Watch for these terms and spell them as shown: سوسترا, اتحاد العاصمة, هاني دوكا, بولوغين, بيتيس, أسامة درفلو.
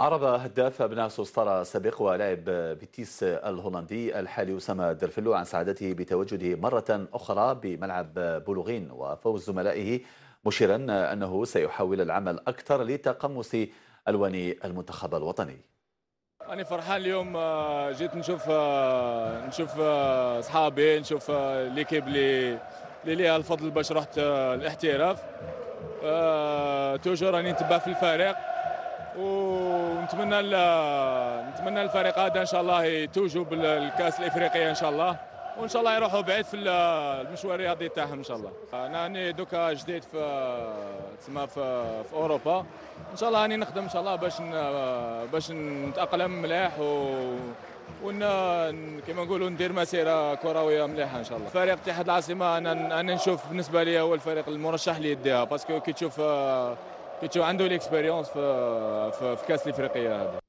عرب هداف أبناء سوسترا السابق ولاعب بيتيس الهولندي الحالي أسامة درفلو عن سعادته بتواجده مرة أخرى بملعب بولوغين وفوز زملائه، مشيرا أنه سيحاول العمل أكثر لتقمص ألوان المنتخب الوطني. أنا فرحان اليوم، جيت نشوف أصحابي، نشوف ليكيب اللي ليها الفضل باش رحت الاحتراف. توجور راني نتبع في الفريق ونتمنى الفريق هذا ان شاء الله يتوجوا بالكاس الافريقيه ان شاء الله، وان شاء الله يروحوا بعيد في المشوار الرياضي تاعهم ان شاء الله. انا هاني دوكا جديد في اوروبا، ان شاء الله هاني نخدم ان شاء الله باش نتاقلم مليح كما نقولوا ندير مسيره كرويه مليحه ان شاء الله. فريق اتحاد العاصمه انا نشوف بالنسبه لي هو الفريق المرشح اللي يديها، باسكو كي تشوف عنده الاكسبيريونس في كاس الافريقيه هذا.